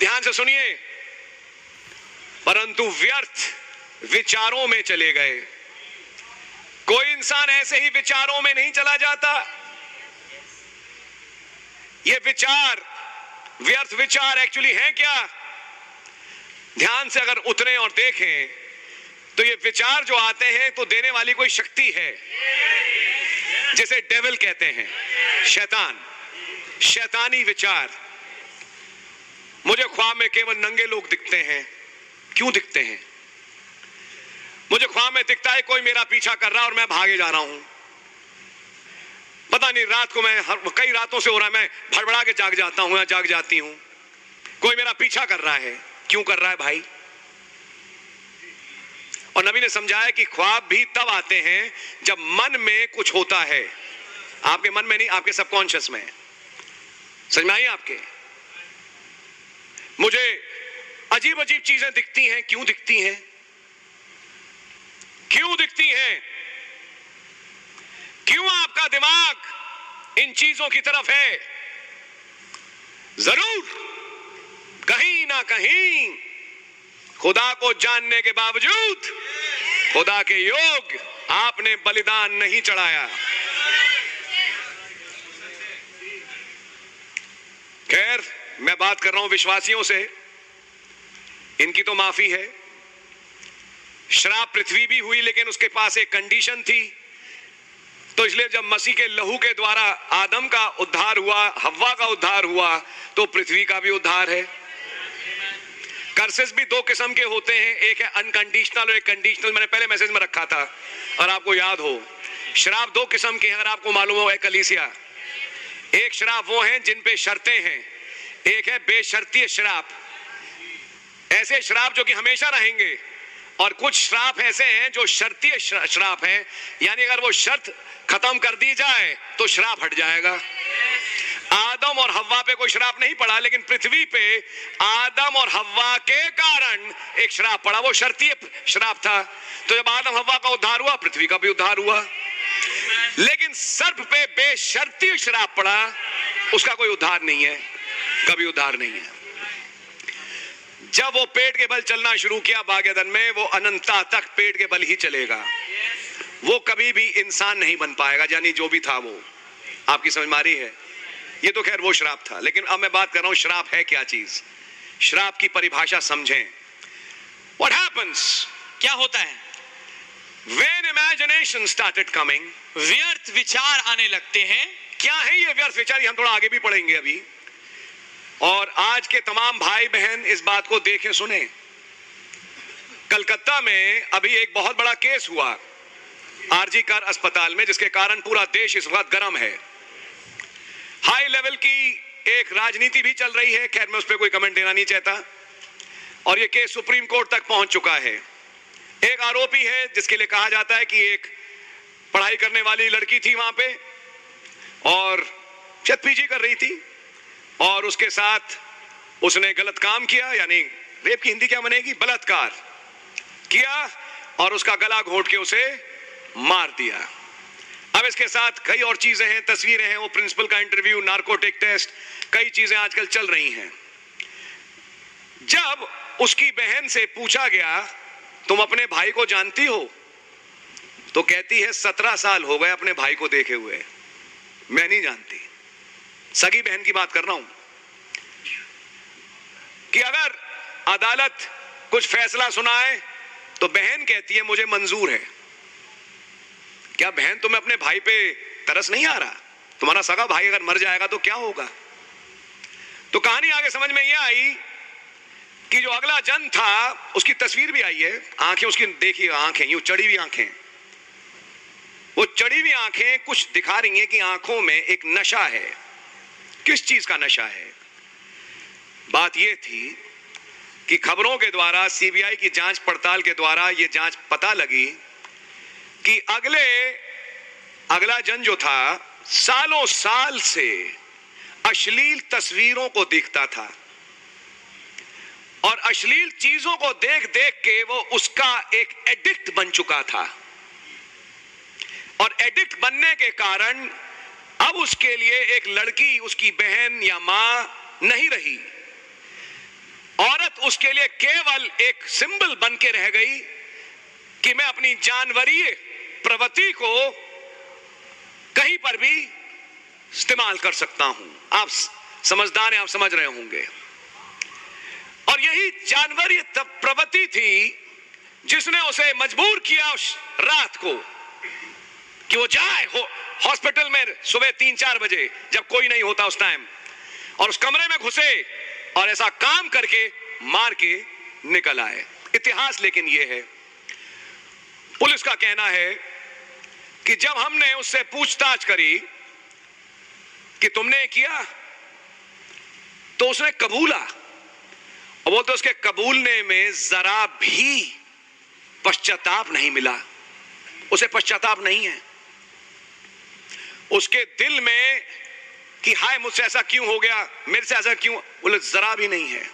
ध्यान से सुनिए, परंतु व्यर्थ विचारों में चले गए। कोई इंसान ऐसे ही विचारों में नहीं चला जाता। ये विचार, व्यर्थ विचार एक्चुअली है क्या? ध्यान से अगर उतरे और देखें तो ये विचार जो आते हैं तो देने वाली कोई शक्ति है जिसे डेविल कहते हैं, शैतान, शैतानी विचार। मुझे ख्वाब में केवल नंगे लोग दिखते हैं। क्यों दिखते हैं? मुझे ख्वाब में दिखता है कोई मेरा पीछा कर रहा है और मैं भागे जा रहा हूं। पता नहीं रात को मैं कई रातों से हो रहा है, मैं भड़बड़ा के जाग जाता हूं या जाग जाती हूं। कोई मेरा पीछा कर रहा है, क्यों कर रहा है भाई? और नबी ने समझाया कि ख्वाब भी तब आते हैं जब मन में कुछ होता है। आपके मन में नहीं, आपके सबकॉन्शियस में। समझ में आई? आपके मुझे अजीब अजीब चीजें दिखती हैं। क्यों दिखती हैं? क्यों दिखती हैं? क्यों आपका दिमाग इन चीजों की तरफ है? जरूर कहीं ना कहीं खुदा को जानने के बावजूद खुदा के योग आपने बलिदान नहीं चढ़ाया। खैर, मैं बात कर रहा हूं विश्वासियों से, इनकी तो माफी है। शराब पृथ्वी भी हुई, लेकिन उसके पास एक कंडीशन थी। तो इसलिए जब मसीह के लहू के द्वारा आदम का उद्धार हुआ, हव्वा का उद्धार हुआ, तो पृथ्वी का भी उद्धार है। कर्सेस भी दो किस्म के होते हैं, एक है अनकंडीशनल और एक कंडीशनल। मैंने पहले मैसेज में रखा था और आपको याद हो, शराब दो किस्म के हैं और आपको मालूम हो कलीसिया। एक शराब वो है जिन पे शर्तें हैं, एक है बेशर्तीय शराब, ऐसे शराब जो कि हमेशा रहेंगे, और कुछ श्राप ऐसे हैं जो शर्तीय श्राप हैं, यानी अगर वो शर्त खत्म कर दी जाए तो श्राप हट जाएगा। आदम और हव्वा पे कोई श्राप नहीं पड़ा, लेकिन पृथ्वी पे आदम और हव्वा के कारण एक श्राप पड़ा, वो शर्तीय श्राप था। तो जब आदम हव्वा का उद्धार हुआ, पृथ्वी का भी उद्धार हुआ। लेकिन सर्प पे बेशर्तीय श्राप पड़ा, उसका कोई उद्धार नहीं है, कभी उद्धार नहीं है। जब वो पेट के बल चलना शुरू किया बागेदन में, वो अनंतता तक पेट के बल ही चलेगा, वो कभी भी इंसान नहीं बन पाएगा, यानी जो भी था वो। आपकी समझ में आ रही है? ये तो खैर वो शराब था, लेकिन अब मैं बात कर रहा हूं शराब है क्या चीज। शराब की परिभाषा समझें। What happens? क्या होता है? When imagination started coming, व्यर्थ विचार आने लगते हैं। क्या है ये व्यर्थ विचार? ये हम थोड़ा आगे भी पढ़ेंगे अभी। और आज के तमाम भाई बहन इस बात को देखें सुने। कलकत्ता में अभी एक बहुत बड़ा केस हुआ RG कार अस्पताल में, जिसके कारण पूरा देश इस वक्त गर्म है। हाई लेवल की एक राजनीति भी चल रही है। खैर, मैं उस पर कोई कमेंट देना नहीं चाहता। और यह केस सुप्रीम कोर्ट तक पहुंच चुका है। एक आरोपी है जिसके लिए कहा जाता है कि एक पढ़ाई करने वाली लड़की थी वहां पे और शायद PG कर रही थी, और उसके साथ उसने गलत काम किया, यानी रेप की हिंदी क्या बनेगी, बलात्कार किया, और उसका गला घोंट के उसे मार दिया। अब इसके साथ कई और चीजें हैं, तस्वीरें हैं, वो प्रिंसिपल का इंटरव्यू, नार्कोटिक टेस्ट, कई चीजें आजकल चल रही हैं। जब उसकी बहन से पूछा गया तुम अपने भाई को जानती हो, तो कहती है 17 साल हो गए अपने भाई को देखे हुए, मैं नहीं जानती। सगी बहन की बात कर रहा हूं कि अगर अदालत कुछ फैसला सुनाए तो बहन कहती है मुझे मंजूर है। क्या बहन, तुम्हें अपने भाई पे तरस नहीं आ रहा? तुम्हारा सगा भाई अगर मर जाएगा तो क्या होगा? तो कहानी आगे समझ में यह आई कि जो अगला जन था उसकी तस्वीर भी आई है। आंखें उसकी देखिए, आंखें यूं चढ़ी हुई, आंखें, वो चढ़ी हुई आंखें कुछ दिखा रही है कि आंखों में एक नशा है। किस चीज का नशा है? बात यह थी कि खबरों के द्वारा, CBI की जांच पड़ताल के द्वारा यह जांच पता लगी कि अगला जन जो था सालों साल से अश्लील तस्वीरों को देखता था, और अश्लील चीजों को देख देख के वो उसका एक एडिक्ट बन चुका था, और एडिक्ट बनने के कारण अब उसके लिए एक लड़की उसकी बहन या मां नहीं रही। उसके लिए केवल एक सिंबल बन के रह गई कि मैं अपनी जानवरीय प्रवृत्ति को कहीं पर भी इस्तेमाल कर सकता हूं। आप समझदार हैं, आप समझ रहे होंगे। और यही जानवरीय प्रवृत्ति थी जिसने उसे मजबूर किया रात को कि वो जाए हॉस्पिटल में सुबह 3-4 बजे, जब कोई नहीं होता उस टाइम, और उस कमरे में घुसे और ऐसा काम करके मार के निकल आए। इतिहास लेकिन ये है। पुलिस का कहना है कि जब हमने उससे पूछताछ करी कि तुमने किया, तो उसने कबूला। वो तो उसके कबूलने में जरा भी पश्चाताप नहीं मिला, उसे पश्चाताप नहीं है। उसके दिल में कि हाय मुझसे ऐसा क्यों हो गया, मेरे से ऐसा क्यों, बोले जरा भी नहीं है।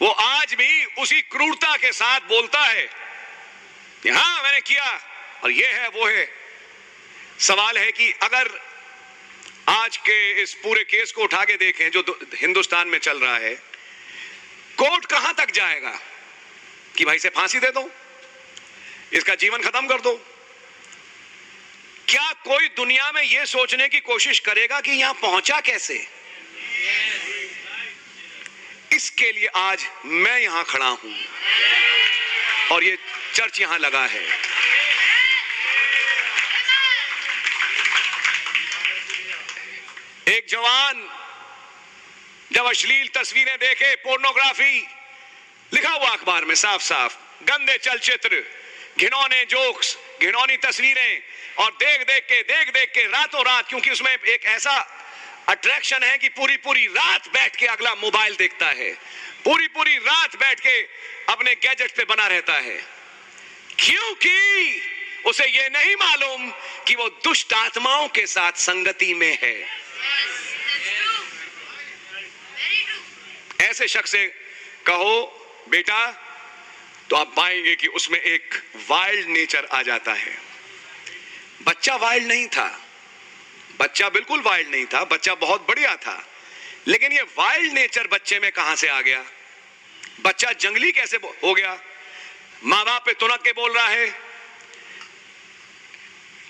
वो आज भी उसी क्रूरता के साथ बोलता है कि हां मैंने किया और ये है वो है। सवाल है कि अगर आज के इस पूरे केस को उठा के देखें जो हिंदुस्तान में चल रहा है, कोर्ट कहां तक जाएगा कि भाई से फांसी दे दो, इसका जीवन खत्म कर दो? क्या कोई दुनिया में यह सोचने की कोशिश करेगा कि यहां पहुंचा कैसे? इसके लिए आज मैं यहां खड़ा हूं और ये चर्च यहां लगा है। एक जवान जब अश्लील तस्वीरें देखे, पोर्नोग्राफी लिखा हुआ अखबार में साफ साफ, गंदे चलचित्र, घिनौने जोक्स, घिनौनी तस्वीरें, और देख देख के रातों रात, क्योंकि उसमें एक ऐसा अट्रैक्शन है कि पूरी रात बैठ के अगला मोबाइल देखता है, पूरी रात बैठ के अपने गैजेट पे बना रहता है, क्योंकि उसे यह नहीं मालूम कि वो दुष्ट आत्माओं के साथ संगति में है। ऐसे शख्स से कहो बेटा, तो आप पाएंगे कि उसमें एक वाइल्ड नेचर आ जाता है। बच्चा वाइल्ड नहीं था, बच्चा बिल्कुल वाइल्ड नहीं था, बच्चा बहुत बढ़िया था, लेकिन ये वाइल्ड नेचर बच्चे में कहां से आ गया? बच्चा जंगली कैसे हो गया? माँ बाप पे तुनक के बोल रहा है।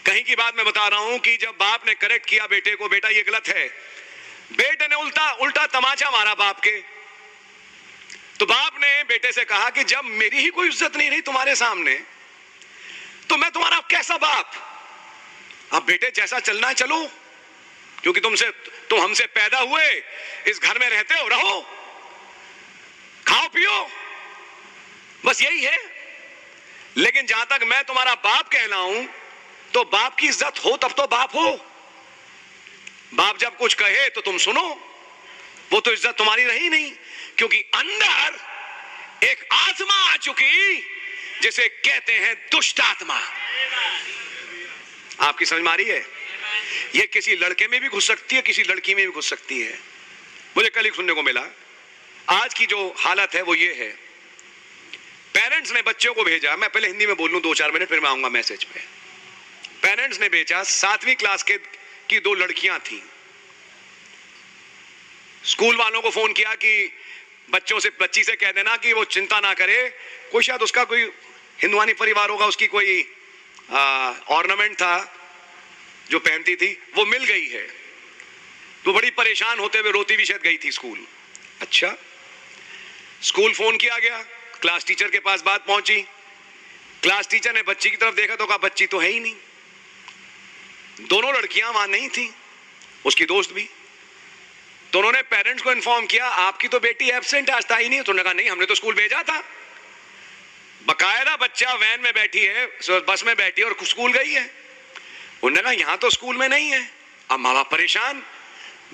कहीं की बात मैं बता रहा हूं कि जब बाप ने करेक्ट किया बेटे को, बेटा ये गलत है, बेटे ने उल्टा तमाचा मारा बाप के, तो बाप ने बेटे से कहा कि जब मेरी ही कोई इज्जत नहीं रही तुम्हारे सामने, तो मैं तुम्हारा कैसा बाप? अब बेटे जैसा चलना है चलो, क्योंकि तुम हमसे पैदा हुए, इस घर में रहते हो, रहो, खाओ पियो, बस यही है। लेकिन जहां तक मैं तुम्हारा बाप कहलाऊं, तो बाप की इज्जत हो तब तो बाप हो। बाप जब कुछ कहे तो तुम सुनो, वो तो इज्जत तुम्हारी रही नहीं, क्योंकि अंदर एक आत्मा आ चुकी जिसे कहते हैं दुष्ट आत्मा। आपकी समझ में आ रही है? ये किसी लड़के में भी घुस सकती है, किसी लड़की में भी घुस सकती है। मुझे कल ही सुनने को मिला, आज की जो हालत है वो ये है, पेरेंट्स ने बच्चों को भेजा, मैं पहले हिंदी में बोल लूं 2-4 मिनट, फिर मैं आऊंगा मैसेज पे। पेरेंट्स ने भेजा, 7वीं क्लास की 2 लड़कियां थी। स्कूल वालों को फोन किया कि बच्ची से कह देना कि वो चिंता ना करे, कोई शायद उसका कोई हिंदुआनी परिवार होगा, उसकी कोई ऑर्नामेंट था जो पहनती थी, वो मिल गई है। तो बड़ी परेशान होते हुए रोती भी शायद गई थी स्कूल। अच्छा, स्कूल फोन किया गया, क्लास टीचर के पास बात पहुंची, क्लास टीचर ने बच्ची की तरफ देखा तो कहा बच्ची तो है ही नहीं। दोनों लड़कियां वहां नहीं थी, उसकी दोस्त भी। तो उन्होंने पेरेंट्स को इन्फॉर्म किया, आपकी तो बेटी एब्सेंट आज आई नहीं। तो उन्होंने कहा नहीं, हमने तो स्कूल भेजा था, बकायदा बच्चा वैन में बैठी है, बस में बैठी है और स्कूल गई है। उन्होंने कहा यहां तो स्कूल में नहीं है। अब माँ बाप परेशान,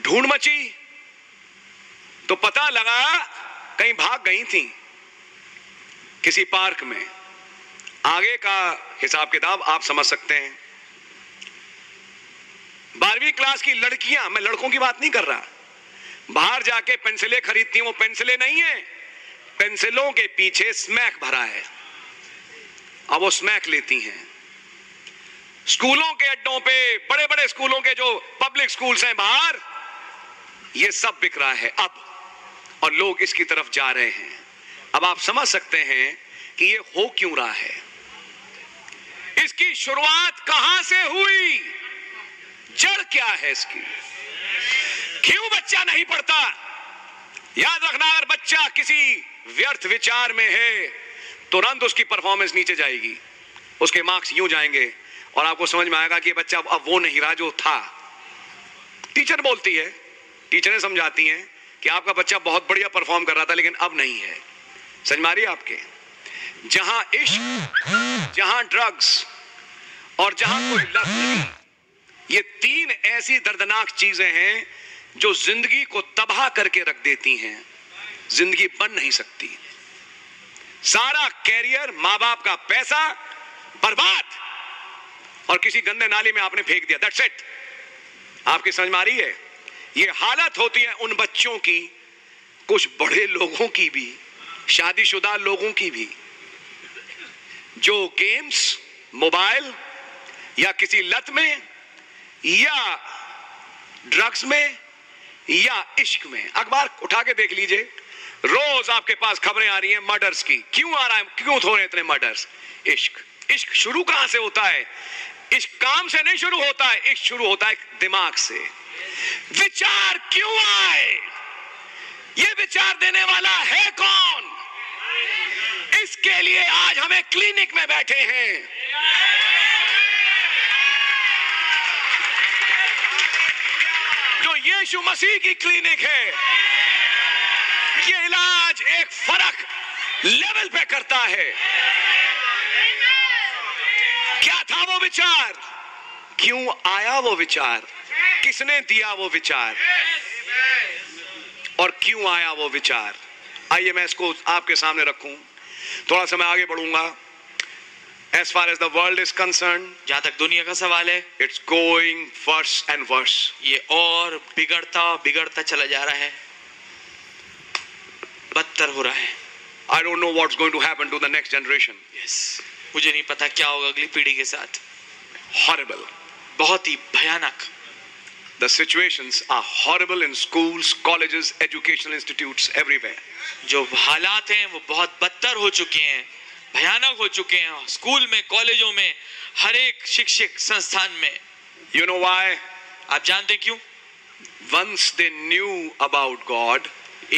ढूंढ मची, तो पता लगा कहीं भाग गई थी किसी पार्क में। आगे का हिसाब किताब आप समझ सकते हैं। 12वीं क्लास की लड़कियां, मैं लड़कों की बात नहीं कर रहा, बाहर जाके पेंसिलें खरीदती हैं, वो पेंसिलें नहीं है, पेंसिलों के पीछे स्मैक भरा है, अब वो स्मैक लेती हैं। स्कूलों के अड्डों पे, बड़े बड़े स्कूलों के जो पब्लिक स्कूल्स हैं बाहर, ये सब बिक रहा है। अब और लोग इसकी तरफ जा रहे हैं। अब आप समझ सकते हैं कि ये हो क्यों रहा है, इसकी शुरुआत कहां से हुई, जड़ क्या है इसकी, क्यों बच्चा नहीं पढ़ता। याद रखना, अगर बच्चा किसी व्यर्थ विचार में है तुरंत उसकी परफॉर्मेंस नीचे जाएगी, उसके मार्क्स यूं जाएंगे और आपको समझ में आएगा कि बच्चा अब वो नहीं रहा जो था। टीचर बोलती है, टीचरें समझाती हैं कि आपका बच्चा बहुत बढ़िया परफॉर्म कर रहा था लेकिन अब नहीं है। समझ में आ रही है आपके? जहां इश्क, जहां ड्रग्स और जहां कोई लत, ये तीन ऐसी दर्दनाक चीजें हैं जो जिंदगी को तबाह करके रख देती हैं। जिंदगी बन नहीं सकती, सारा कैरियर, माँ बाप का पैसा बर्बाद और किसी गंदे नाली में आपने फेंक दिया, दैट्स इट। आपकी समझ में आ रही है? ये हालत होती है उन बच्चों की, कुछ बड़े लोगों की भी, शादीशुदा लोगों की भी, जो गेम्स, मोबाइल या किसी लत में या ड्रग्स में या इश्क में। अखबार उठा के देख लीजिए, रोज आपके पास खबरें आ रही हैं मर्डर्स की। क्यों आ रहा है, क्यों हो रहे हैं इतने मर्डर्स? इश्क। इश्क शुरू कहां से होता है? इश्क काम से नहीं शुरू होता है, इश्क शुरू होता है दिमाग से। विचार क्यों आए, ये विचार देने वाला है कौन, इसके लिए आज हमें क्लिनिक में बैठे हैं। जो यीशु मसीह की क्लिनिक है, ये इलाज एक फर्क लेवल पे करता है। क्या था वो विचार, क्यों आया वो विचार, किसने दिया वो विचार और क्यों आया वो विचार। आइए मैं इसको आपके सामने रखूं, थोड़ा सा मैं आगे बढ़ूंगा। As far as the world is concerned, जहां तक दुनिया का सवाल है, it's going worse and worse, ये और बिगड़ता चला जा रहा है, बदतर हो रहा है। I don't know what's going to happen to the next generation. Yes, मुझे नहीं पता क्या होगा अगली पीढ़ी के साथ। हॉरिबल, बहुत ही भयानक। The situations are horrible in schools, colleges, educational institutes, everywhere. जो हालात हैं वो बहुत बदतर हो चुके हैं, भयानक हो चुके हैं, स्कूल में, कॉलेजों में, हर एक शिक्षक संस्थान में। You know why? आप जानते क्यों? Once they knew about God,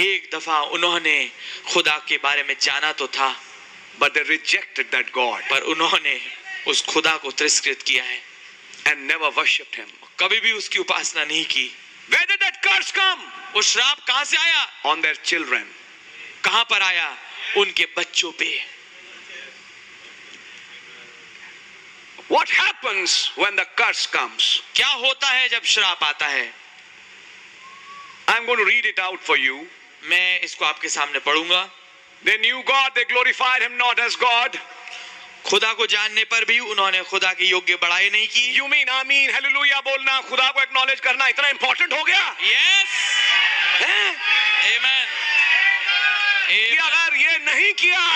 एक दफा उन्होंने खुदा के बारे में जाना तो था, but they rejected that God. पर उन्होंने उस खुदा को तिरस्कृत किया है, and never worshipped Him. कभी भी उसकी उपासना नहीं की। Whether that curse come, वो श्राप कहाँ से आया? On their children. कहाँ पर आया? उनके बच्चों पे। What happens when the curse comes? क्या होता है जब श्राप आता है? I'm going to read it out for you. मैं इसको आपके सामने पढ़ूंगा। They knew God, they glorified Him not as God. खुदा को जानने पर भी उन्होंने खुदा की योग्य बड़ाई नहीं की। You mean, आमीन, हालेलुया बोलना, खुदा को एक्नॉलेज करना इतना इंपॉर्टेंट हो गया? Yes. Amen. कि अगर ये नहीं किया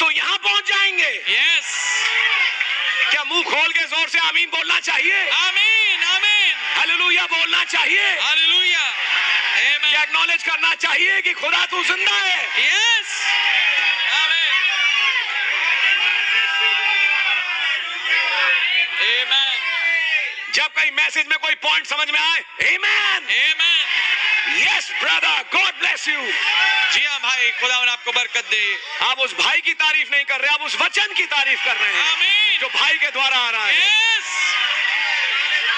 तो यहाँ पहुँच जाएंगे। Yes. क्या मुंह खोल के जोर से आमीन बोलना चाहिए? आमीन, आमीन। हालेलुया बोलना चाहिए? हालेलुया। Amen. क्या एक्नॉलेज करना चाहिए कि खुदा तू जिंदा है? Yes. Amen. जब कहीं मैसेज में कोई पॉइंट समझ में आए, Amen. Amen. Yes, brother. God bless you. जी हाँ भाई, खुदावन आपको बरकत दे। आप उस भाई की तारीफ नहीं कर रहे, आप उस वचन की तारीफ कर रहे हैं। Amen. जो भाई के द्वारा आ रहा है। Yes.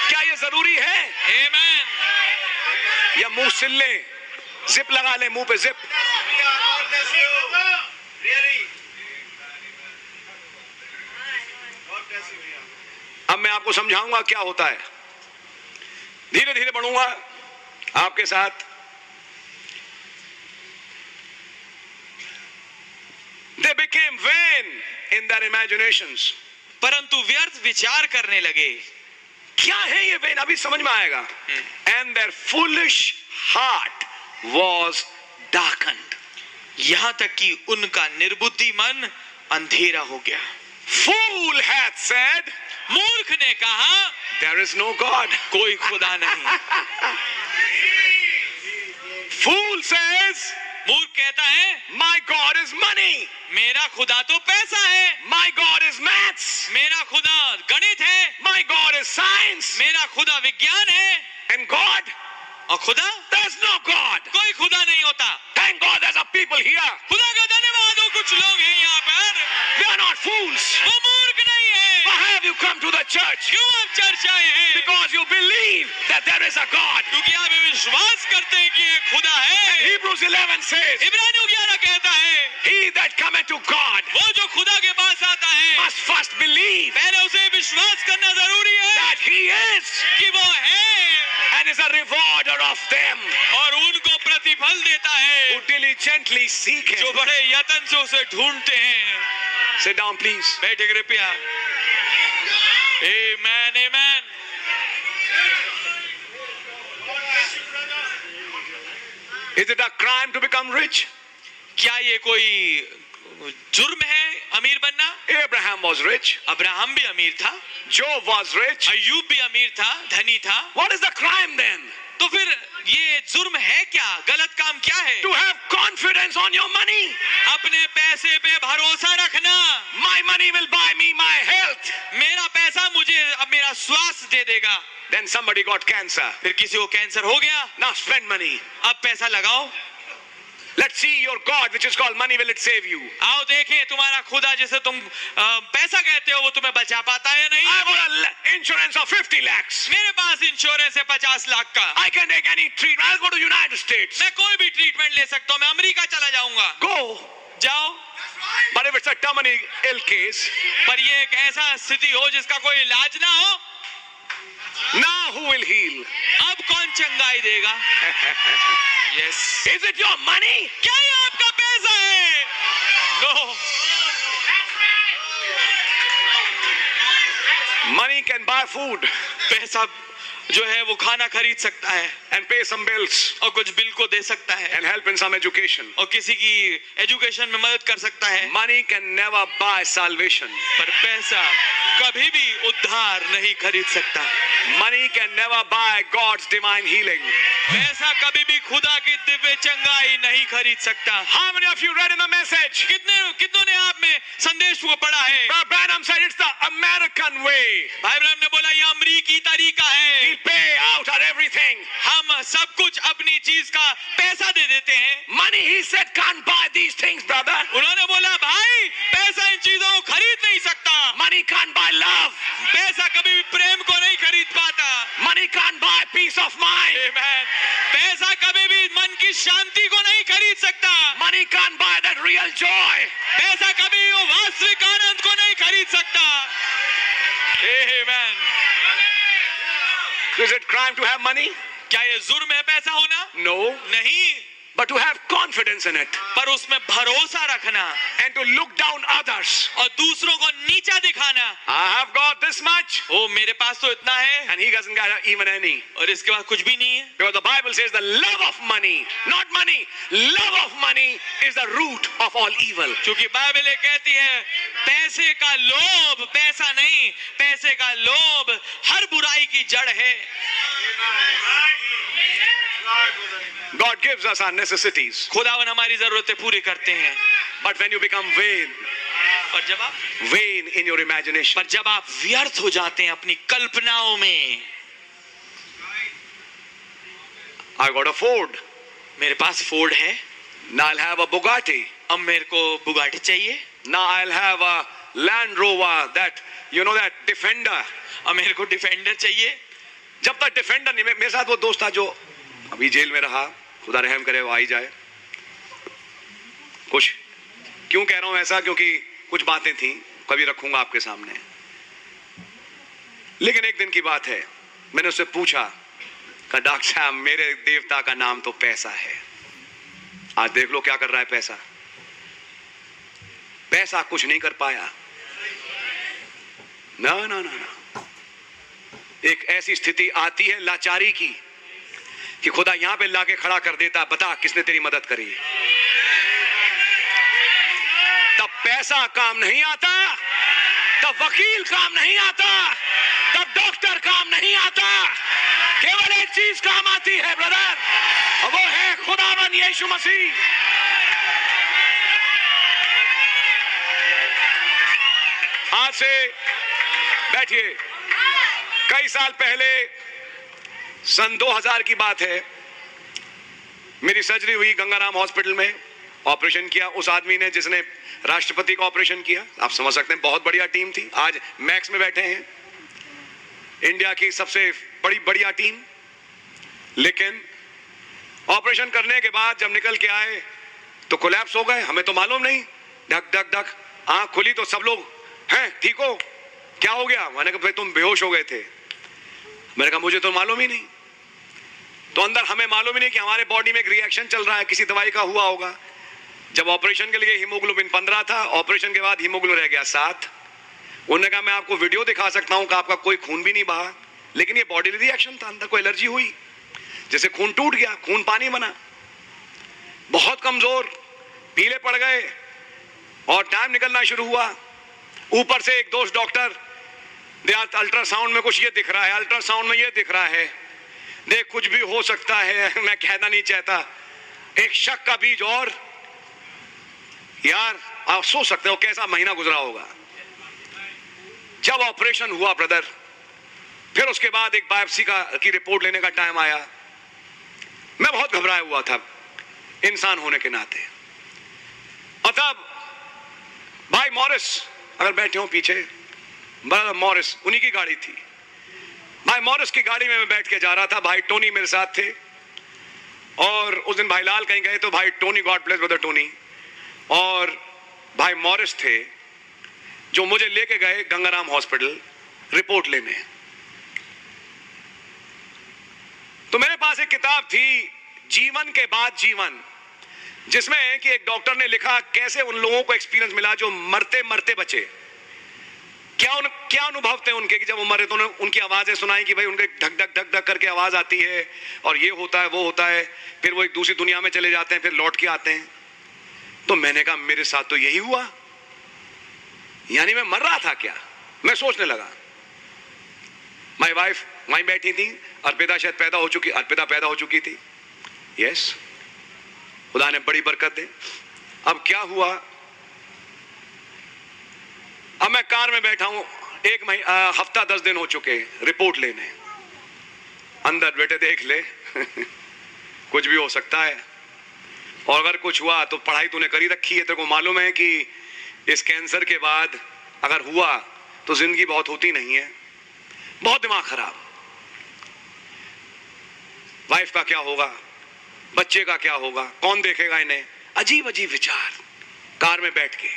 क्या ये जरूरी है? Amen. या मुंह सिल्ले, जिप लगा ले मुंह पे जिप। अब मैं आपको समझाऊंगा क्या होता है, धीरे धीरे बढ़ूंगा आपके साथ। They became vain in their imaginations. परंतु व्यर्थ विचार करने लगे। क्या है ये vain? अभी समझ में आएगा। And their foolish heart was darkened. यहां तक कि उनका निर्बुद्धि मन अंधेरा हो गया। Fool hath said, मूर्ख ने कहा, There is no God. कोई खुदा नहीं। फूल सेज, मूर्ख कहता है माई गॉड इज मनी, मेरा खुदा तो पैसा है। माई गॉड इज मैथ्स, मेरा खुदा गणित है। माई गॉड इज साइंस, मेरा खुदा विज्ञान है। एंड गॉड, और खुदा, देयर इज नो गॉड, कोई खुदा नहीं होता। Thank God there are people here, खुदा का धन्यवाद हो कुछ लोग हैं यहाँ पर। वी आर नॉट फूल्स, वो मूर्ख नहीं है। Why have you come to the church? क्यों आप चर्च आए हैं? Because you believe that there is a God. क्योंकि आप विश्वास करते हैं कि एक खुदा है। And Hebrews 11 says, इब्रानियों 11 कहता है, He that cometh to God, वो जो खुदा के पास आता है, must first believe, पहले उसे विश्वास करना जरूरी है, that He is, कि वो है, and is a rewarder of them, और उनको प्रतिफल देता है, who diligently seek Him, जो बड़े यत्न से उसे ढूंढते हैं। Sit down, please. बैठ कृपया। Amen, amen. Is it a crime to become rich? क्या ये कोई जुर्म है अमीर बनना? Abraham was rich. अब्राहम भी अमीर था। Job was rich. अय्यूब भी अमीर था, धनी था। What is the crime then? तो फिर ये जुर्म है क्या? गलत काम क्या है? To have confidence on your money. अपने पैसे पे भरोसा रखना। My money will buy me my health. मेरा पैसा मुझे अब मेरा स्वास्थ्य दे देगा। Then somebody got cancer. फिर किसी को कैंसर हो गया। Now spend money. अब पैसा लगाओ। Let's see your God, which is called money, will it save you? आओ देखें तुम्हारा खुदा जिसे तुम पैसा कहते हो वो तुम्हें बचा पाता है या नहीं? I have insurance of 50 lakhs. मेरे पास इंश्योरेंस है 50 लाख का। I can take any treatment. I'll go to United States. मैं कोई भी ट्रीटमेंट ले सकता हूँ। मैं अमेरिका चला जाऊँगा। Go. जाओ। But if it's a terminal ill case, पर ये एक ऐसा स्थिति हो जिसका कोई इलाज ना हो। Now who will heal? अब कौन चंगाई देगा? Yes. Is it your money? क्या ये आपका पैसा है? No. Money can buy food. पैसा जो है वो खाना खरीद सकता है। And pay some bills. और कुछ बिल को दे सकता है। And help in some education. और किसी की एजुकेशन में मदद कर सकता है। Money can never buy salvation. पर पैसा कभी भी उद्धार नहीं खरीद सकता। Money can never buy God's divine healing. पैसा कभी भी खुदा की दिव्य चंगाई नहीं खरीद सकता। How many of you read in the message? कितनों ने आप में संदेश को पढ़ा है? Brother Branham said it's the American way. भाई ब्रैनम ने बोला ये अमेरिकी तरीका है। We pay out on everything. हम सब कुछ अपनी चीज का पैसा दे देते हैं। Money, he said, can't buy these things, brother. उन्होंने बोला भाई पैसा इन चीजों को खरीद नहीं सकता। Money can't buy love. पैसा कभी भी प्रेम को नहीं खरीद पाता। Money can't buy peace of mind. Amen. पैसा कभी भी मन की शांति को नहीं खरीद सकता। Money can't buy that real joy. पैसा कभी वो वास्तविक आनंद को नहीं खरीद सकता। Amen. Is it crime to have money? क्या ये जुर्म है पैसा होना? No. नहीं। But to have confidence in it. पर उसमें भरोसा रखना। And to look down others. और दूसरों को नीचा दिखाना। I have got this much. ओ मेरे पास तो इतना है। And he doesn't got even any. और इसके बाद कुछ भी नहीं है। Because the Bible says the love of money, not money, love of money is the root of all evil. क्योंकि बाइबल कहती है पैसे का लोभ, पैसा नहीं, पैसे का लोभ हर बुराई की जड़ है। God gives us our necessities. खुदावन हमारी जरूरतें पूरी करते हैं। But when you become vain, पर जब आप vain in your imagination, पर जब आप व्यर्थ हो जाते हैं अपनी कल्पनाओं में, I got a Ford. मेरे पास Ford है। Now I'll have a Bugatti. अब मेरे को Bugatti चाहिए। Now I'll have a Land Rover, that you know that Defender. अब मेरे को Defender चाहिए। जब तक Defender नहीं, मेरे साथ वो दोस्त था जो अभी जेल में रहा, खुदा रहम करे वो आई जाए। कुछ क्यों कह रहा हूं ऐसा? क्योंकि कुछ बातें थी, कभी रखूंगा आपके सामने। लेकिन एक दिन की बात है, मैंने उससे पूछा कि डॉक्टर साहब मेरे देवता का नाम तो पैसा है, आज देख लो क्या कर रहा है पैसा। पैसा कुछ नहीं कर पाया। ना ना ना ना, एक ऐसी स्थिति आती है लाचारी की कि खुदा यहां पे लाके खड़ा कर देता, बता किसने तेरी मदद करी। तब पैसा काम नहीं आता, तब वकील काम नहीं आता, तब डॉक्टर काम नहीं आता, केवल एक चीज काम आती है ब्रदर, वो है खुदावंद यीशु मसीह। आज से बैठिए, कई साल पहले सन 2000 की बात है, मेरी सर्जरी हुई गंगाराम हॉस्पिटल में। ऑपरेशन किया उस आदमी ने जिसने राष्ट्रपति का ऑपरेशन किया। आप समझ सकते हैं बहुत बढ़िया टीम थी। आज मैक्स में बैठे हैं, इंडिया की सबसे बड़ी बढ़िया टीम। लेकिन ऑपरेशन करने के बाद जब निकल के आए तो कोलैप्स हो गए। हमें तो मालूम नहीं, ढक ढक ढक, आंख खुली तो सब लोग हैं ठीक हो, क्या हो गया? मैंने कहा भाई तुम बेहोश हो गए थे। मैंने कहा मुझे तो मालूम ही नहीं। तो अंदर हमें मालूम ही नहीं कि हमारे बॉडी में एक रिएक्शन चल रहा है, किसी दवाई का हुआ होगा। जब ऑपरेशन के लिए हीमोग्लोबिन 15 था, ऑपरेशन के बाद हीमोग्लोबिन रह गया 7। उन्होंने कहा मैं आपको वीडियो दिखा सकता हूं कि आपका कोई खून भी नहीं बहा, लेकिन ये बॉडी रिएक्शन था, अंदर कोई एलर्जी हुई, जैसे खून टूट गया, खून पानी बना, बहुत कमजोर, पीले पड़ गए और टाइम निकलना शुरू हुआ। ऊपर से एक दोस्त डॉक्टर, अल्ट्रासाउंड में कुछ ये दिख रहा है, अल्ट्रासाउंड में ये दिख रहा है, देख कुछ भी हो सकता है, मैं कहना नहीं चाहता। एक शक का बीज। और यार आप सोच सकते हो कैसा महीना गुजरा होगा। जब ऑपरेशन हुआ ब्रदर, फिर उसके बाद एक बायोप्सी की रिपोर्ट लेने का टाइम आया। मैं बहुत घबराया हुआ था इंसान होने के नाते। और तब भाई मॉरिस, अगर बैठे हो पीछे, ब्रदर मॉरिस, उन्हीं की गाड़ी थी। भाई मॉरिस की गाड़ी में मैं बैठ के जा रहा था, भाई टोनी मेरे साथ थे। और उस दिन भाई लाल कहीं गए तो भाई Tony, God bless brother Tony, और भाई मॉरिस थे जो मुझे लेके गए गंगाराम हॉस्पिटल रिपोर्ट लेने। तो मेरे पास एक किताब थी, जीवन के बाद जीवन, जिसमें कि एक डॉक्टर ने लिखा कैसे उन लोगों को एक्सपीरियंस मिला जो मरते मरते बचे, क्या अनुभव थे उनके कि जब वो मरे तो उनकी आवाजें सुनाई कि भाई उनके ढक ढक ढक ढक करके आवाज आती है और ये होता है वो होता है, फिर वो एक दूसरी दुनिया में चले जाते हैं, फिर लौट के आते हैं। तो मैंने कहा मेरे साथ तो यही हुआ, यानी मैं मर रहा था क्या, मैं सोचने लगा। माई वाइफ वहीं बैठी थी, अर्पिता शायद पैदा हो चुकी, अर्पिता पैदा हो चुकी थी, यस, खुदा ने बड़ी बरकत दी। अब क्या हुआ, अब मैं कार में बैठा हूं, एक हफ्ता 10 दिन हो चुके रिपोर्ट लेने। अंदर बेटे देख ले कुछ भी हो सकता है, और अगर कुछ हुआ तो पढ़ाई तूने करी रखी है, तेरे को मालूम है कि इस कैंसर के बाद अगर हुआ तो जिंदगी बहुत होती नहीं है। बहुत दिमाग खराब, वाइफ का क्या होगा, बच्चे का क्या होगा, कौन देखेगा इन्हें, अजीब अजीब विचार। कार में बैठ के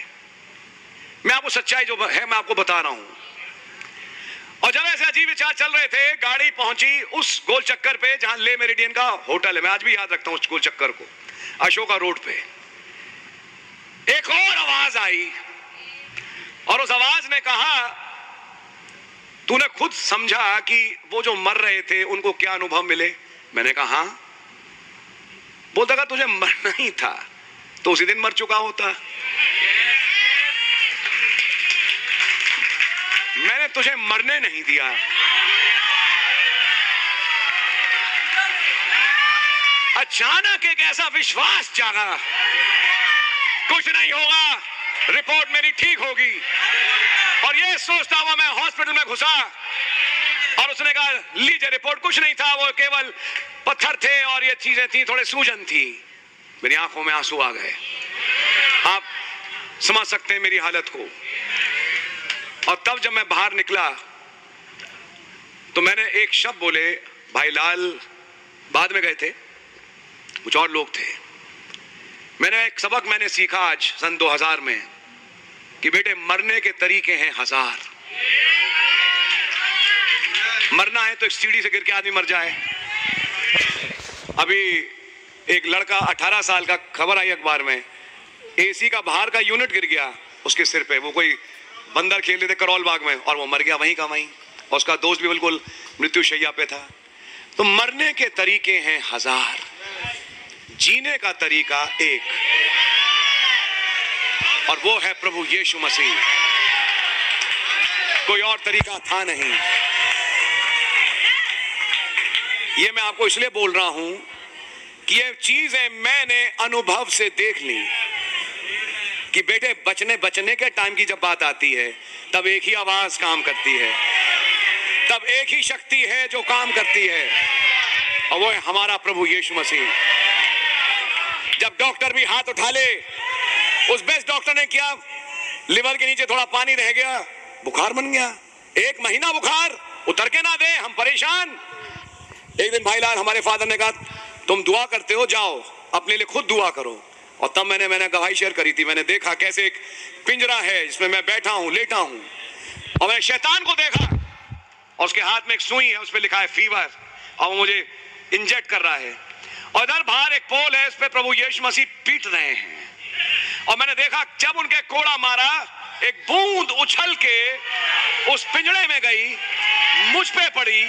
मैं आपको सच्चाई जो है मैं आपको बता रहा हूं। और जब ऐसे अजीब विचार चल रहे थे, गाड़ी पहुंची उस गोल चक्कर पे जहां ले मेरिडियन का होटल है, मैं आज भी याद रखता हूं उस गोल चक्कर को, अशोक रोड पे। एक और आवाज आई और उस आवाज ने कहा, तूने खुद समझा कि वो जो मर रहे थे उनको क्या अनुभव मिले? मैंने कहा हां। बोलता था तुझे मरना ही था तो उसी दिन मर चुका होता, मैंने तुझे मरने नहीं दिया। अचानक एक ऐसा विश्वास जागा, कुछ नहीं होगा, रिपोर्ट मेरी ठीक होगी। और ये सोचता हुआ मैं हॉस्पिटल में घुसा और उसने कहा लीजिए रिपोर्ट। कुछ नहीं था, वो केवल पत्थर थे और ये चीजें थी, थोड़ी सूजन थी। मेरी आंखों में आंसू आ गए, आप समझ सकते हैं मेरी हालत को। और तब जब मैं बाहर निकला तो मैंने एक शब्द बोले, भाई लाल बाद में गए थे, कुछ और लोग थे। मैंने एक सबक मैंने सीखा आज सन 2000 में कि बेटे मरने के तरीके हैं 1000। मरना है तो एक सीढ़ी से गिर के आदमी मर जाए। अभी एक लड़का 18 साल का, खबर आई अखबार में, एसी का बाहर का यूनिट गिर गया उसके सिर पे। वो कोई बंदर खेल रहे थे करोल बाग में और वो मर गया वहीं का वहीं, और उसका दोस्त भी बिल्कुल मृत्युशैया पे था। तो मरने के तरीके हैं 1000, जीने का तरीका एक, और वो है प्रभु यीशु मसीह। कोई और तरीका था नहीं। ये मैं आपको इसलिए बोल रहा हूं ये चीजें मैंने अनुभव से देख ली कि बेटे बचने के टाइम की जब बात आती है तब एक ही आवाज काम करती है, तब एक ही शक्ति है जो काम करती है, और वो है हमारा प्रभु यीशु मसीह। जब डॉक्टर भी हाथ उठा ले, उस बेस्ट डॉक्टर ने किया, लिवर के नीचे थोड़ा पानी रह गया, बुखार बन गया, 1 महीना बुखार उतर के ना दे, हम परेशान। एक दिन भाईलाल हमारे फादर ने कहा, तुम दुआ करते हो, जाओ अपने लिए खुद दुआ करो। और तब मैंने गवाही शेयर करी थी, मैंने देखा कैसे एक पिंजरा है जिसमें मैं बैठा हूं, लेटा हूं, और मैंने शैतान को देखा और उसके हाथ में एक सुई है, उस पर लिखा है फीवर, और वो मुझे इंजेक्ट कर रहा है। और इधर बाहर एक पोल है, उस पर प्रभु यीशु मसीह पीट रहे हैं। और मैंने देखा जब उनके कोड़ा मारा, एक बूंद उछल के उस पिंजड़े में गई, मुझ पे पड़ी,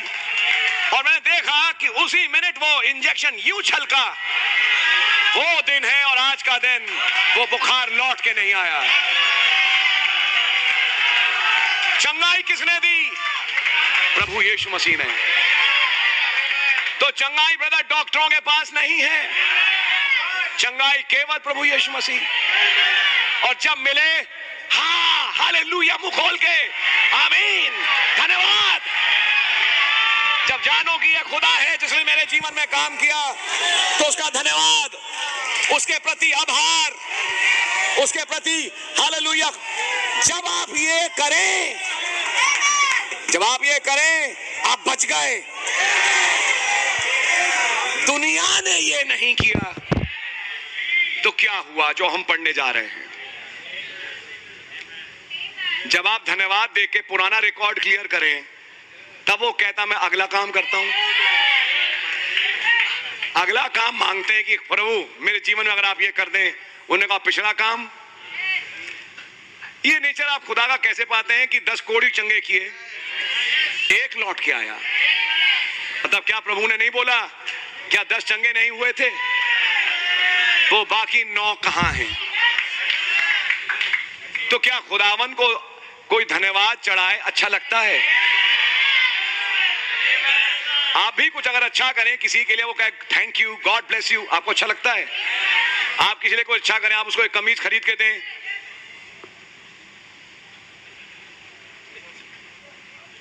और मैंने देखा कि उसी मिनट वो इंजेक्शन यूं छलका। वो दिन है और आज का दिन, वो बुखार लौट के नहीं आया। चंगाई किसने दी? प्रभु यीशु मसीह ने। तो चंगाई ब्रदर डॉक्टरों के पास नहीं है, चंगाई केवल प्रभु यीशु मसीह। और जब मिले, हाँ हालेलुया मुंह खोल के, आमीन, धन्यवाद। जब जानो कि यह खुदा है जिसने मेरे जीवन में काम किया, तो उसका धन्यवाद, उसके प्रति आभार, उसके प्रति हालेलुया। जब आप ये करें, आप बच गए। दुनिया ने ये नहीं किया तो क्या हुआ जो हम पढ़ने जा रहे हैं? जब आप धन्यवाद देके पुराना रिकॉर्ड क्लियर करें, तब वो कहता मैं अगला काम करता हूं। अगला काम मांगते हैं कि प्रभु मेरे जीवन में अगर आप ये कर दें, उन्हें कहा पिछला काम। ये नेचर आप खुदा का कैसे पाते हैं कि 10 कोढ़ी चंगे किए, 1 लौट के आया? मतलब क्या प्रभु ने नहीं बोला? क्या 10 चंगे नहीं हुए थे? वो बाकी 9 कहां हैं? तो क्या खुदावन को कोई धन्यवाद चढ़ाए अच्छा लगता है? आप भी कुछ अगर अच्छा करें किसी के लिए, वो कहे thank you, God bless you, आपको अच्छा लगता है? आप किसी लिए कोई अच्छा करें, आप उसको एक कमीज खरीद के दें,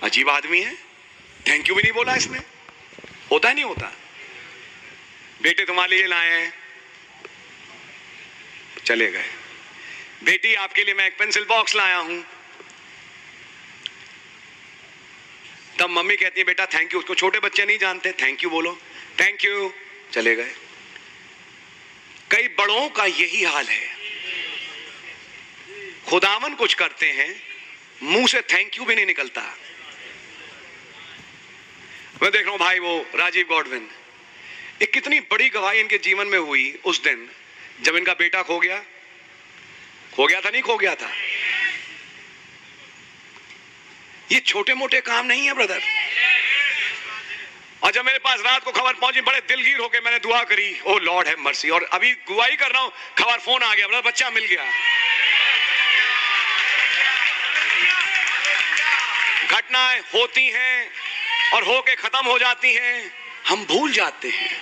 अजीब आदमी है, थैंक यू भी नहीं बोला इसने। होता नहीं होता? बेटे तुम्हारे लिए लाए हैं, चले गए। बेटी आपके लिए मैं एक पेंसिल बॉक्स लाया हूं, तब मम्मी कहती है बेटा थैंक यू। उसको छोटे बच्चे नहीं जानते, थैंक यू बोलो, थैंक यू, चले गए। कई बड़ों का यही हाल है, खुदावन कुछ करते हैं, मुंह से थैंक यू भी नहीं निकलता। मैं देख रहा हूं भाई वो राजीव गॉडविन, एक कितनी बड़ी गवाही इनके जीवन में हुई उस दिन जब इनका बेटा खो गया। खो गया था, नहीं खो गया था। ये छोटे मोटे काम नहीं है ब्रदर। और जब मेरे पास रात को खबर पहुंची, बड़े दिलगीर होकर मैंने दुआ करी, ओ लॉर्ड हैव मर्सी। और अभी गुआई कर रहा हूं, खबर फोन आ गया, ब्रदर बच्चा मिल गया। घटनाएं होती हैं और होके खत्म हो जाती हैं, हम भूल जाते हैं।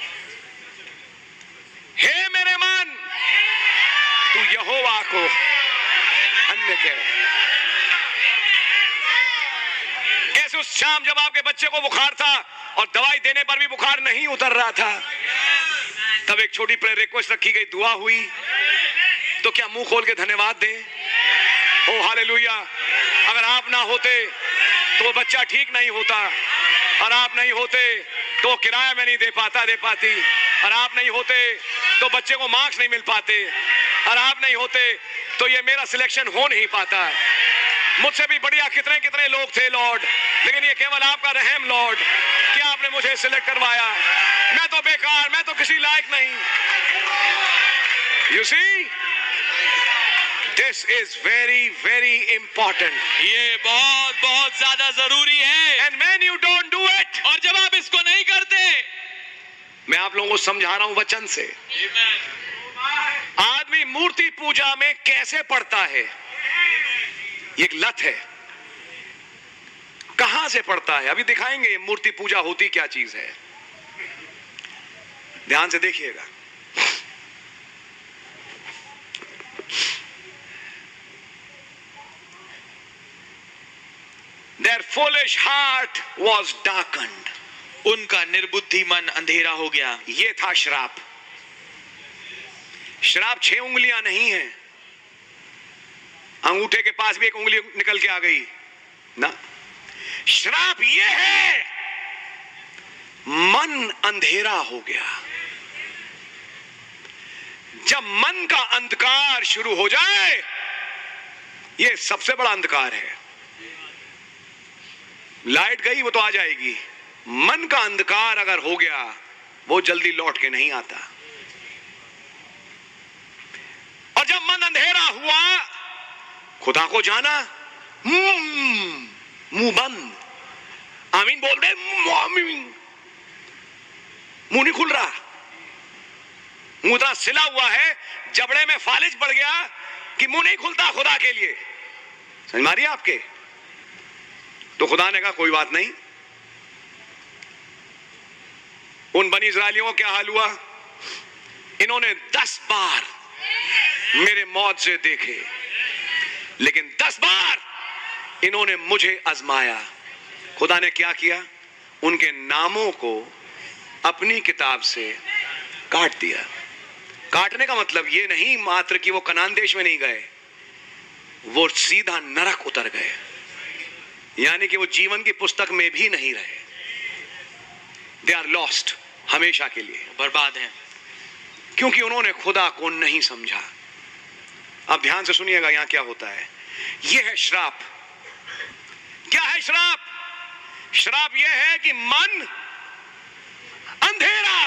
हे मेरे मन, तू यहोवा को धन्य कह। उस शाम जब आपके बच्चे को बुखार था और दवाई देने पर भी बुखार नहीं उतर रहा था, तब एक छोटी प्रेयर रिक्वेस्ट रखी गई, दुआ हुई, तो क्या मुंह खोल के धन्यवाद दें? Oh hallelujah. अगर आप ना होते तो वो बच्चा ठीक नहीं होता, और आप नहीं होते तो किराया में नहीं दे पाती, और आप नहीं होते तो बच्चे को मार्क्स नहीं मिल पाते, और आप नहीं होते तो ये मेरा सिलेक्शन हो नहीं पाता। मुझसे भी बढ़िया कितने कितने लोग थे लॉर्ड, लेकिन ये केवल आपका रहम लॉर्ड कि आपने मुझे सिलेक्ट करवाया। मैं तो बेकार, मैं तो किसी लायक नहीं। You see, this is very very important. ये बहुत बहुत ज्यादा जरूरी है। And when you don't do it, और जब आप इसको नहीं करते, मैं आप लोगों को समझा रहा हूं वचन से। आदमी मूर्ति पूजा में कैसे पड़ता है, एक लत है। कहां से पड़ता है, अभी दिखाएंगे मूर्ति पूजा होती क्या चीज है। ध्यान से देखिएगा। Their foolish heart was darkened. उनका निर्बुद्धि मन अंधेरा हो गया। ये था श्राप। श्राप 6 उंगलियां नहीं है। अंगूठे के पास भी एक उंगली निकल के आ गई ना। श्राप ये है, मन अंधेरा हो गया। जब मन का अंधकार शुरू हो जाए, ये सबसे बड़ा अंधकार है। लाइट गई वो तो आ जाएगी, मन का अंधकार अगर हो गया वो जल्दी लौट के नहीं आता। और जब मन अंधेरा हुआ, खुदा को जाना, मुंह बंद, आमीन बोल रहे, मुंह नहीं खुल रहा, मुंह इतना सिला हुआ है, जबड़े में फालिज बढ़ गया कि मुंह नहीं खुलता खुदा के लिए। समझ मारिए आपके। तो खुदा ने कहा कोई बात नहीं। उन बनी इजराइलियों को क्या हाल हुआ? इन्होंने 10 बार मेरे मौत देखे, लेकिन 10 बार इन्होंने मुझे आजमाया। खुदा ने क्या किया? उनके नामों को अपनी किताब से काट दिया। काटने का मतलब ये नहीं मात्र कि वो कनान देश में नहीं गए, वो सीधा नरक उतर गए, यानी कि वो जीवन की पुस्तक में भी नहीं रहे। दे आर लॉस्ट, हमेशा के लिए बर्बाद हैं, क्योंकि उन्होंने खुदा को नहीं समझा। अब ध्यान से सुनिएगा यहां क्या होता है। यह है श्राप। क्या है श्राप? श्राप यह है कि मन अंधेरा।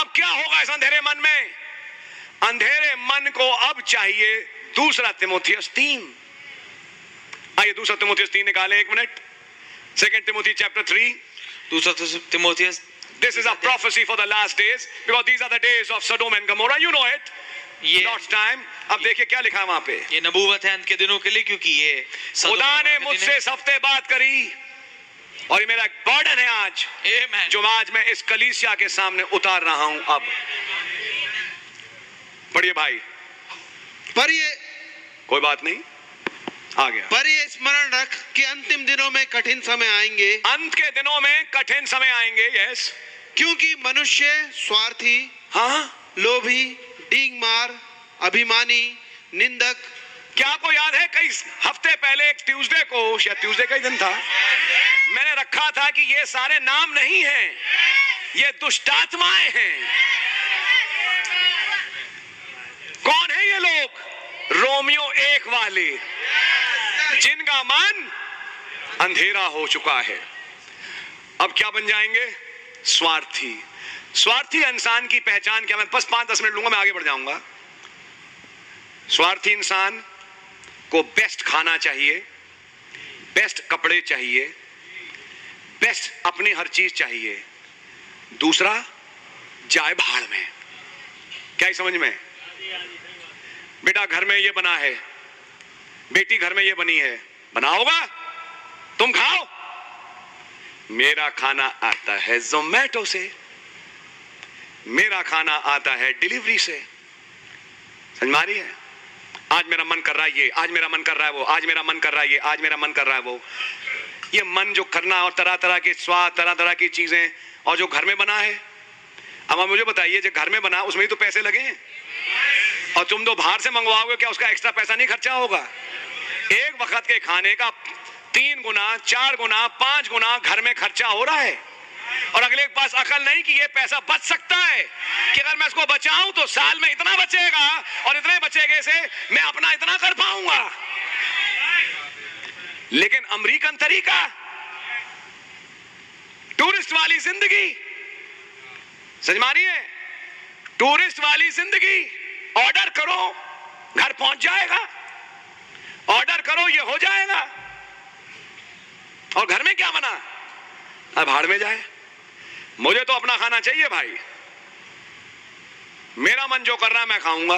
अब क्या होगा इस अंधेरे मन में? अंधेरे मन को अब चाहिए दूसरा तिमोथियस 3। आइए दूसरा तिमोथियस 3 निकालें, एक मिनट। 2 Timothy chapter 3, दूसरा Timothy. This is a prophecy for the last days, because these are the days of Sodom and Gomorrah. You know it. Lord's time. अब देखिए क्या लिखा है वहाँ पे। ये नबूवत है अंत के दिनों के लिए, क्योंकि ये खुदा ने मुझसे इस हफ्ते बात करी, और ये मेरा एक बर्डन है आज, Amen. जो आज मैं इस कलीसिया के सामने उतार रहा हूँ। अब पढ़िए भाई, पढ़िए, कोई बात नहीं, आ गया। पर ये स्मरण रख कि अंतिम दिनों में कठिन समय आएंगे। अंत के दिनों में कठिन समय आएंगे, यस। क्योंकि मनुष्य स्वार्थी, हाँ, लोभी, डींग मार, अभिमानी, निंदक। क्या आपको याद है कई हफ्ते पहले एक ट्यूसडे को, शायद ट्यूसडे का ही दिन था, मैंने रखा था कि ये सारे नाम नहीं है, ये दुष्टात्माएं हैं। कौन है ये लोग? रोमियो 1 वाले, जिनका मन अंधेरा हो चुका है। अब क्या बन जाएंगे? स्वार्थी। स्वार्थी इंसान की पहचान क्या? मैं बस 5-10 मिनट लूंगा, मैं आगे बढ़ जाऊंगा। स्वार्थी इंसान को बेस्ट खाना चाहिए, बेस्ट कपड़े चाहिए, बेस्ट अपनी हर चीज चाहिए। दूसरा जाए भाड़ में। क्या समझ में? बेटा घर में ये बना है, बेटी घर में ये बनी है, बनाओगा तुम, खाओ। मेरा खाना आता है जोमैटो से, मेरा खाना आता है डिलीवरी से। समझ मारी है? आज मेरा मन कर रहा है ये, आज मेरा मन कर रहा है वो, आज मेरा मन कर रहा है ये, आज मेरा मन कर रहा है वो। ये मन जो करना, और तरह तरह के स्वाद, तरह तरह की चीजें, और जो घर में बना है। अब आप मुझे बताइए, जो घर में बना उसमें तो पैसे लगे हैं, और तुम दो बाहर से मंगवाओगे, क्या उसका एक्स्ट्रा पैसा नहीं खर्चा होगा? एक वक्त के खाने का 3 गुना 4 गुना 5 गुना घर में खर्चा हो रहा है। और अगले के पास अकल नहीं कि ये पैसा बच सकता है, कि अगर मैं इसको बचाऊं तो साल में इतना बचेगा, और इतने बचेगे से मैं अपना इतना कर पाऊंगा। लेकिन अमेरिकन तरीका, टूरिस्ट वाली जिंदगी, समझ मारिए, टूरिस्ट वाली जिंदगी। ऑर्डर करो, घर पहुंच जाएगा, ऑर्डर करो, ये हो जाएगा। और घर में क्या बना? अब भाड़ में जाए। मुझे तो अपना खाना चाहिए भाई, मेरा मन जो कर रहा है मैं खाऊंगा,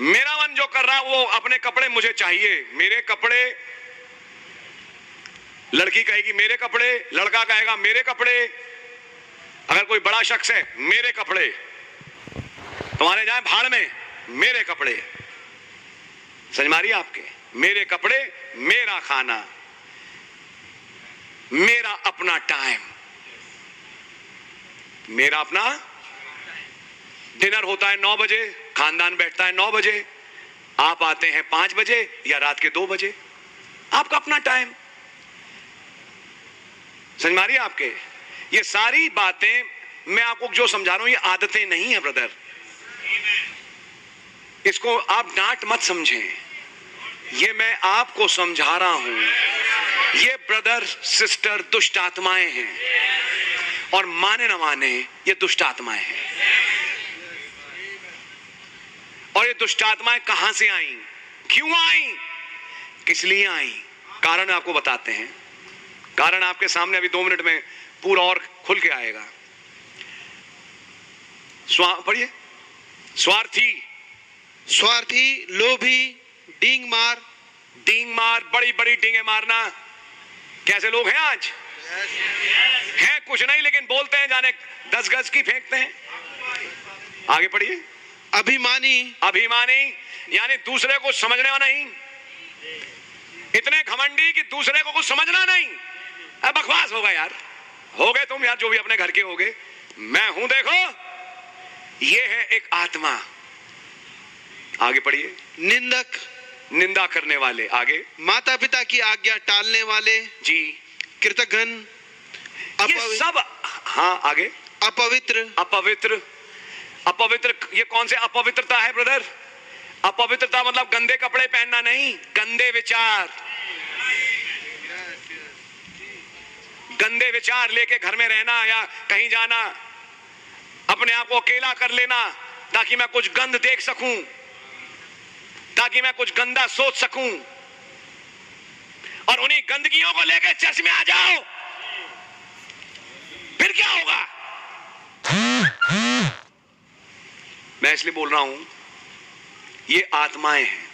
मेरा मन जो कर रहा है वो, अपने कपड़े मुझे चाहिए, मेरे कपड़े। लड़की कहेगी मेरे कपड़े, लड़का कहेगा मेरे कपड़े, अगर कोई बड़ा शख्स है, मेरे कपड़े तुम्हारे जाए भाड़ में, मेरे कपड़े, समझ मारिए आपके, मेरे कपड़े मेरा खाना मेरा अपना टाइम, मेरा अपना डिनर होता है 9 बजे, खानदान बैठता है 9 बजे, आप आते हैं 5 बजे या रात के 2 बजे, आपका अपना टाइम, समझ मारिए आपके। ये सारी बातें मैं आपको जो समझा रहा हूं ये आदतें नहीं है ब्रदर, इसको आप डांट मत समझें, ये मैं आपको समझा रहा हूं। ये ब्रदर सिस्टर दुष्ट आत्माएं हैं और माने ना माने ये दुष्ट आत्माएं हैं। और ये दुष्ट आत्माएं कहां से आई, क्यों आई, किस लिए आई, कारण आपको बताते हैं, कारण आपके सामने अभी 2 मिनट में पूरा और खुल के आएगा। पढ़िए, स्वार्थी, स्वार्थी, लोभी, डींग मार, डींग मार, बड़ी बड़ी डींगे मारना, कैसे लोग हैं आज, हैं कुछ नहीं लेकिन बोलते हैं जाने 10 गज की फेंकते हैं। आगे पढ़िए, अभिमानी, अभिमानी यानी दूसरे को समझना नहीं, इतने घमंडी कि दूसरे को कुछ समझना नहीं, बकवास होगा यार, हो गए तुम यार जो भी अपने घर के हो गए, मैं हूं देखो, ये है एक आत्मा। आगे पढ़िए, निंदक, निंदा करने वाले, आगे, माता पिता की आज्ञा टालने वाले, जी, कृतघ्न, ये सब, हाँ आगे, अपवित्र, अपवित्र, अपवित्र, ये कौन से अपवित्रता है ब्रदर, अपवित्रता मतलब गंदे कपड़े पहनना नहीं, गंदे विचार, गंदे विचार लेके घर में रहना या कहीं जाना, अपने आप को अकेला कर लेना ताकि मैं कुछ गंद देख सकूं, ताकि मैं कुछ गंदा सोच सकूं, और उन्हीं गंदगियों को लेके चर्च में आ जाओ, फिर क्या होगा। मैं इसलिए बोल रहा हूं ये आत्माएं हैं।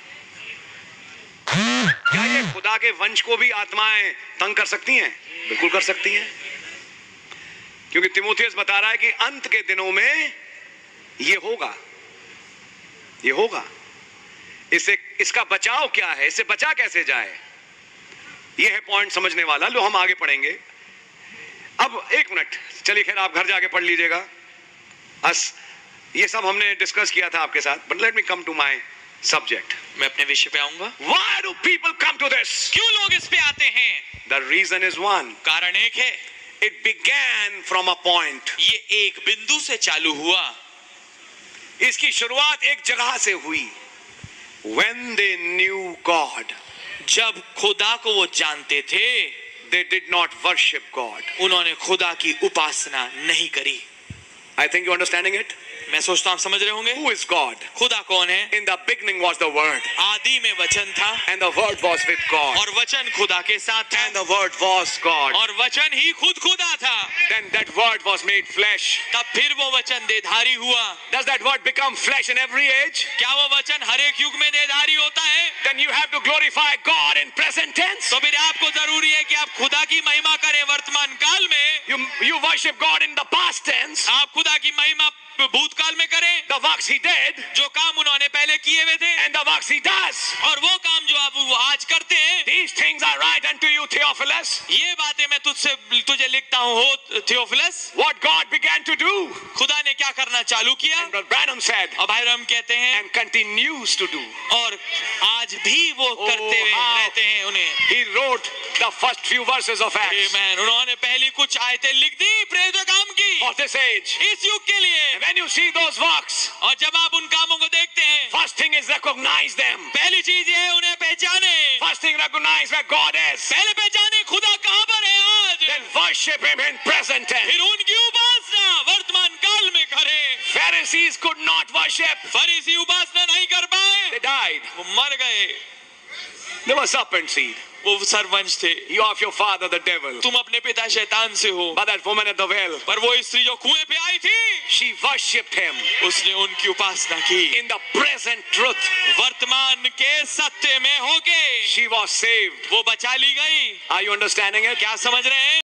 क्या ये खुदा के वंश को भी आत्माएं तंग कर सकती हैं? बिल्कुल कर सकती हैं, क्योंकि तिमोथियस बता रहा है कि अंत के दिनों में ये होगा, ये होगा। इससे इसका बचाव क्या है, इससे बचा कैसे जाए, ये है पॉइंट समझने वाला। लो हम आगे पढ़ेंगे अब, 1 मिनट, चलिए खैर आप घर जाके पढ़ लीजिएगा। ये सब हमने डिस्कस किया था आपके साथ, but let me come to my subject, मैं अपने विषय पे आऊंगा। Why do people come to this? क्यों लोग इस पे आते हैं? The reason is one. कारण एक है। It began from a point. ये एक बिंदु से चालू हुआ, इसकी शुरुआत एक जगह से हुई। When they knew God, जब खुदा को वो जानते थे, they did not worship God. उन्होंने खुदा की उपासना नहीं करी। I think you understanding it? मैं सोचता हूँ समझ रहे होंगे। Who is God? खुदा कौन है? In the beginning was the Word. आदि में वचन था। And the Word was with God. और वचन खुदा के साथ था। And the Word was God. और वचन ही खुद खुदा था। Then that Word was made flesh. तब फिर वो वचन देहधारी हुआ। Does that Word become flesh in every age? क्या वो वचन हर एक युग में देहधारी होता है? Then you have to glorify God in present tense. तो फिर आपको जरूरी है कि आप खुदा की महिमा करें वर्तमान काल में। You worship God in the past tense. आप खुदा की महिमा भूतकाल में करें, the works he did, जो काम उन्होंने पहले किए हुए थे, and the works he does, और वो काम जो आप वो आज करते हैं, these things I write unto you, Theophilus, ये बातें मैं तुझे लिखता हूँ हो Theophilus, what God began to do, खुदा ने क्या करना चालू किया, and Brother Branham said, और भाईराम कहते हैं, and continues to do, और आज भी वो करते रहते हैं उन्हें, he wrote the first few verses of Acts, amen, उन्होंने पहली कुछ आयतें लिख दी प्रेरितों काम की, for this age, इस युग के लिए। When you see those works, और जब आप उन कामों को देखते हैं, first thing is recognize them. पहली चीज ये है उन्हें पहचाने। First thing recognize where God is. पहले पहचाने खुदा कहाँ पर है आज। Then worship him in present tense. फिर उनकी उपासना वर्तमान काल में करें। Pharisees could not worship. फरीसी उपासना नहीं कर पाए। They died. वो मर गए। They were serpent seed. वो सर्वंश थे। You are of your father the devil. तुम अपने पिता शैतान से हो। But that woman at the well. पर वो स्त्री जो कुएं पे आई थी। She worshipped him. उसने उनकी उपासना की। In the present truth. वर्तमान के सत्य में होके। She was saved. वो बचा ली गई। Are you understanding it? क्या समझ रहे हैं?